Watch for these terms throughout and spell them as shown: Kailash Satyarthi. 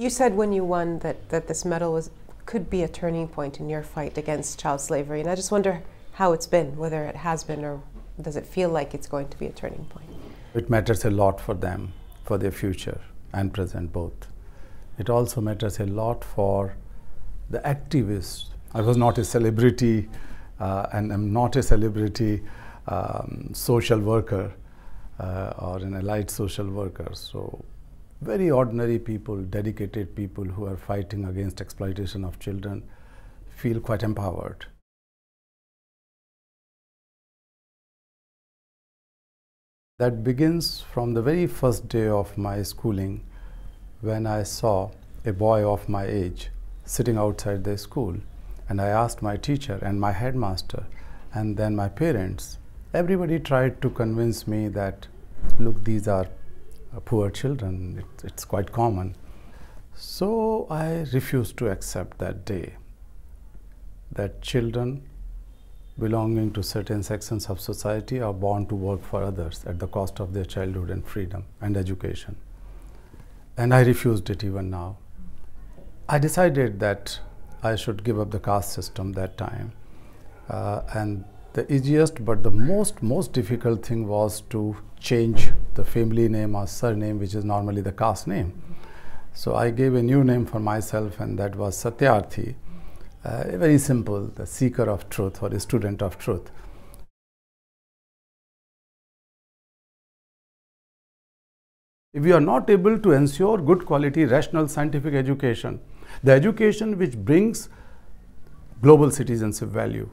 You said when you won that this medal could be a turning point in your fight against child slavery, and I just wonder how it's been, whether it has been, or does it feel like it's going to be a turning point? It matters a lot for them, for their future and present both. It also matters a lot for the activists. I was not a celebrity and I'm not a celebrity social worker or an allied social worker. So very ordinary people, dedicated people who are fighting against exploitation of children feel quite empowered. That begins from the very first day of my schooling, when I saw a boy of my age sitting outside the school, and I asked my teacher and my headmaster and then my parents. Everybody tried to convince me that, look, these are poor children, it's quite common. So I refused to accept that day that children belonging to certain sections of society are born to work for others at the cost of their childhood and freedom and education. And I refused it even now. I decided that I should give up the caste system that time. And the easiest but the most difficult thing was to change the family name or surname, which is normally the caste name. So I gave a new name for myself, and that was Satyarthi. Very simple, the seeker of truth or the student of truth. If we are not able to ensure good quality, rational, scientific education, the education which brings global citizenship value,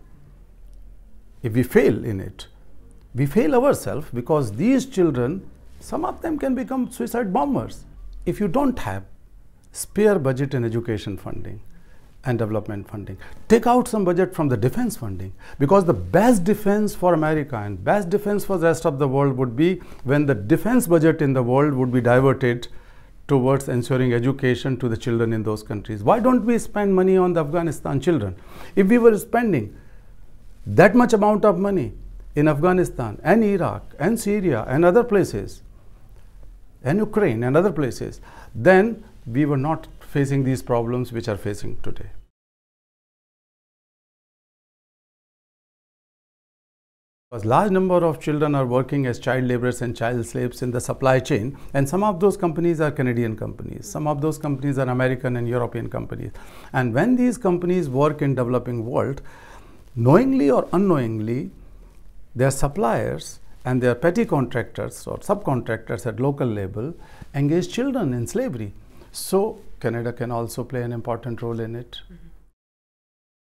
if we fail in it, we fail ourselves, because these children, some of them can become suicide bombers. If you don't have spare budget in education funding and development funding, take out some budget from the defense funding, because the best defense for America and best defense for the rest of the world would be when the defense budget in the world would be diverted towards ensuring education to the children in those countries. Why don't we spend money on the Afghanistan children? If we were spending that much amount of money in Afghanistan and Iraq and Syria and other places, and Ukraine and other places, then we were not facing these problems which are facing today. Because large number of children are working as child laborers and child slaves in the supply chain, and some of those companies are Canadian companies, some of those companies are American and European companies. And when these companies work in developing world, knowingly or unknowingly, their suppliers and their petty contractors or subcontractors at local level engage children in slavery. So Canada can also play an important role in it.